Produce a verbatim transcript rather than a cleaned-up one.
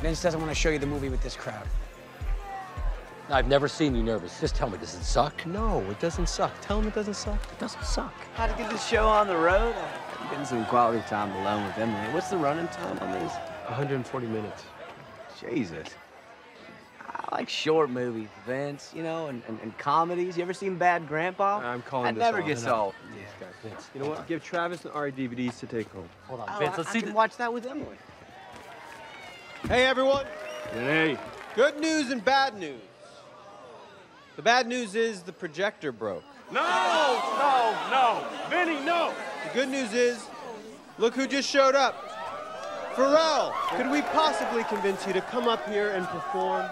Vince doesn't want to show you the movie with this crowd. I've never seen you nervous. Just tell me, does it suck? No, it doesn't suck. Tell him it doesn't suck. It doesn't suck. How to get this show on the road? I'm getting some quality time alone with Emily. What's the running time on these? one hundred forty minutes. Jesus. I like short movies, Vince, you know, and, and, and comedies. You ever seen Bad Grandpa? I'm calling that this never gets old. Yeah. Guy, Vince. You know what? Give Travis and Ari D V Ds to take home. Hold on, oh, Vince, let's I, see I can watch that with Emily. Hey, everyone. Hey. Good news and bad news. The bad news is the projector broke. No, no, no. Vinny, no. The good news is, look who just showed up. Pharrell, could we possibly convince you to come up here and perform?